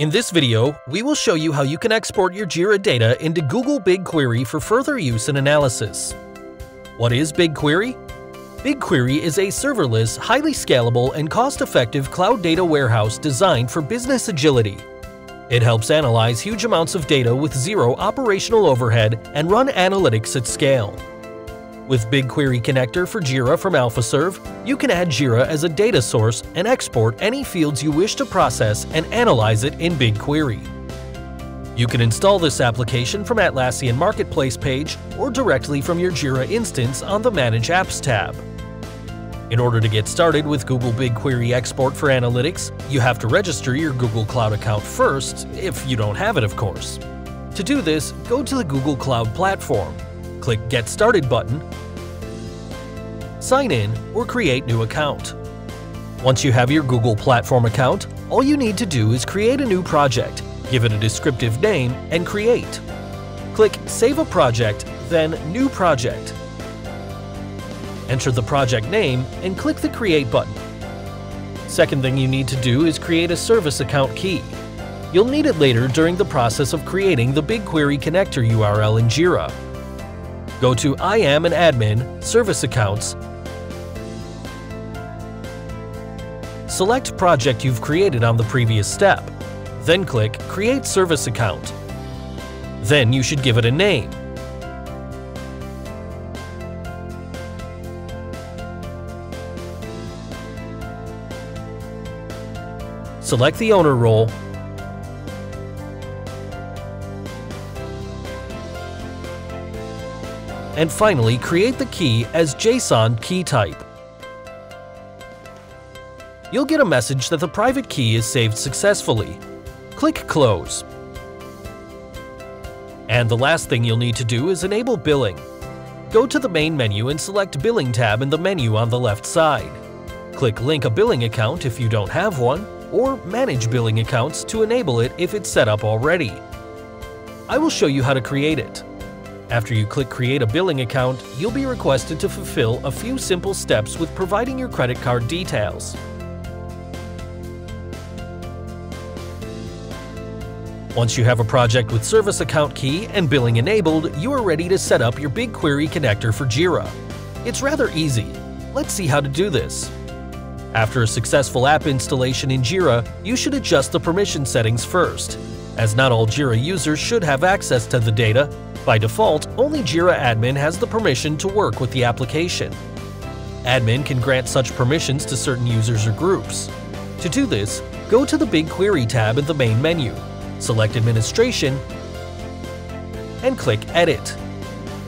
In this video, we will show you how you can export your Jira data into Google BigQuery for further use and analysis. What is BigQuery? BigQuery is a serverless, highly scalable, and cost-effective cloud data warehouse designed for business agility. It helps analyze huge amounts of data with zero operational overhead and run analytics at scale. With BigQuery Connector for Jira from AlphaServe, you can add Jira as a data source and export any fields you wish to process and analyze it in BigQuery. You can install this application from Atlassian Marketplace page or directly from your Jira instance on the Manage Apps tab. In order to get started with Google BigQuery Export for Analytics, you have to register your Google Cloud account first, if you don't have it, of course. To do this, go to the Google Cloud Platform, click Get Started button, sign in or create new account. Once you have your Google Platform account, all you need to do is create a new project, give it a descriptive name, and create. Click Save a Project, then New Project. Enter the project name and click the Create button. Second thing you need to do is create a service account key. You'll need it later during the process of creating the BigQuery connector URL in Jira. Go to I am an admin, Service Accounts. Select project you've created on the previous step. Then click Create Service Account. Then you should give it a name. Select the owner role. And finally, create the key as JSON key type. You'll get a message that the private key is saved successfully. Click Close. And the last thing you'll need to do is enable billing. Go to the main menu and select Billing tab in the menu on the left side. Click Link a billing account if you don't have one, or Manage billing accounts to enable it if it's set up already. I will show you how to create it. After you click Create a Billing Account, you'll be requested to fulfill a few simple steps with providing your credit card details. Once you have a project with Service Account Key and Billing enabled, you are ready to set up your BigQuery connector for Jira. It's rather easy. Let's see how to do this. After a successful app installation in Jira, you should adjust the permission settings first, as not all Jira users should have access to the data. By default, only Jira Admin has the permission to work with the application. Admin can grant such permissions to certain users or groups. To do this, go to the BigQuery tab in the main menu, select Administration, and click Edit.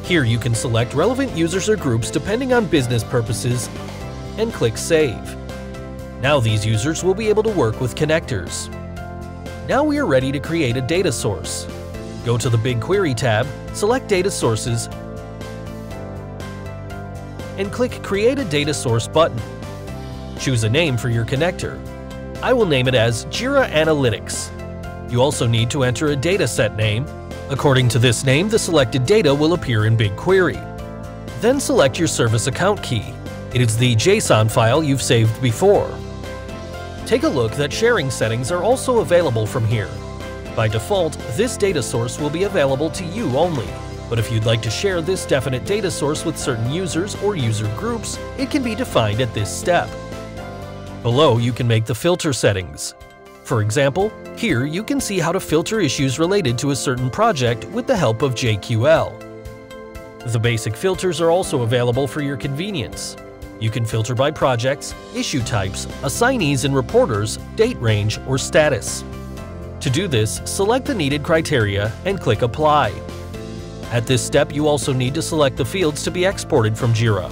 Here you can select relevant users or groups depending on business purposes, and click Save. Now these users will be able to work with connectors. Now we are ready to create a data source. Go to the BigQuery tab, select Data Sources, and click Create a Data Source button. Choose a name for your connector. I will name it as Jira Analytics. You also need to enter a dataset name. According to this name, the selected data will appear in BigQuery. Then select your service account key. It is the JSON file you've saved before. Take a look that sharing settings are also available from here. By default, this data source will be available to you only, but if you'd like to share this definite data source with certain users or user groups, it can be defined at this step. Below, you can make the filter settings. For example, here you can see how to filter issues related to a certain project with the help of JQL. The basic filters are also available for your convenience. You can filter by projects, issue types, assignees and reporters, date range, or status. To do this, select the needed criteria and click Apply. At this step, you also need to select the fields to be exported from Jira.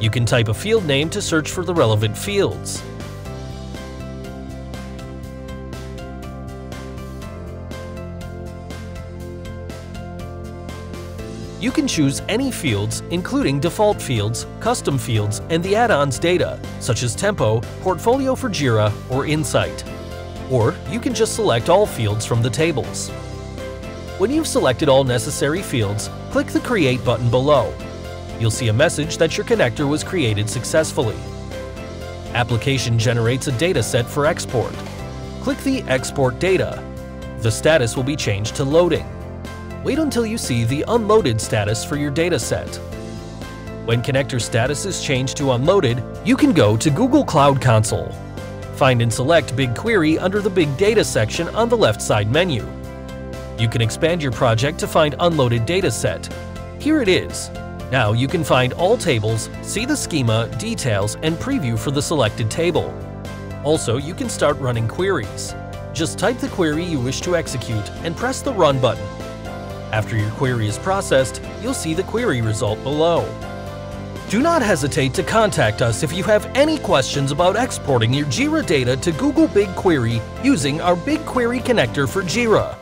You can type a field name to search for the relevant fields. You can choose any fields, including default fields, custom fields, and the add-ons data, such as Tempo, Portfolio for Jira, or Insight. Or you can just select all fields from the tables. When you've selected all necessary fields, click the Create button below. You'll see a message that your connector was created successfully. Application generates a dataset for export. click the Export Data. The status will be changed to Loading. Wait until you see the unloaded status for your dataset. When connector status is changed to unloaded, you can go to Google Cloud Console. Find and select BigQuery under the Big Data section on the left side menu. You can expand your project to find unloaded dataset. Here it is. Now you can find all tables, see the schema, details, and preview for the selected table. Also, you can start running queries. Just type the query you wish to execute and press the Run button. After your query is processed, you'll see the query result below. Do not hesitate to contact us if you have any questions about exporting your Jira data to Google BigQuery using our BigQuery connector for Jira.